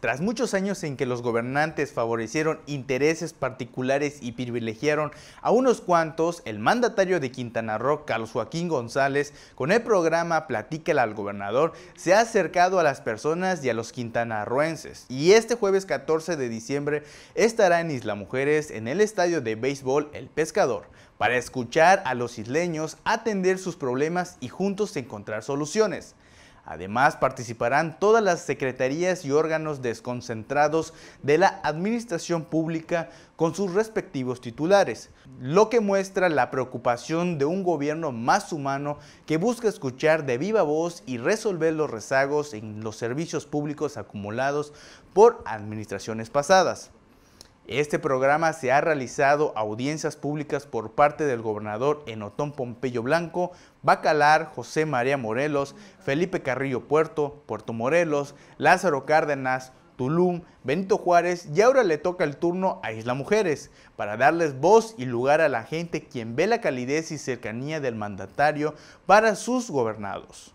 Tras muchos años en que los gobernantes favorecieron intereses particulares y privilegiaron a unos cuantos, el mandatario de Quintana Roo, Carlos Joaquín González, con el programa Platíquela al Gobernador, se ha acercado a las personas y a los quintanarroenses. Y este jueves 14 de diciembre estará en Isla Mujeres, en el estadio de béisbol El Pescador, para escuchar a los isleños, atender sus problemas y juntos encontrar soluciones. Además, participarán todas las secretarías y órganos desconcentrados de la administración pública con sus respectivos titulares, lo que muestra la preocupación de un gobierno más humano que busca escuchar de viva voz y resolver los rezagos en los servicios públicos acumulados por administraciones pasadas. Este programa se ha realizado audiencias públicas por parte del gobernador en Othón P. Blanco, Bacalar, José María Morelos, Felipe Carrillo Puerto, Puerto Morelos, Lázaro Cárdenas, Tulum, Benito Juárez, y ahora le toca el turno a Isla Mujeres, para darles voz y lugar a la gente quien ve la calidez y cercanía del mandatario para sus gobernados.